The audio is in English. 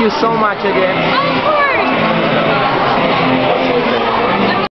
you so much again.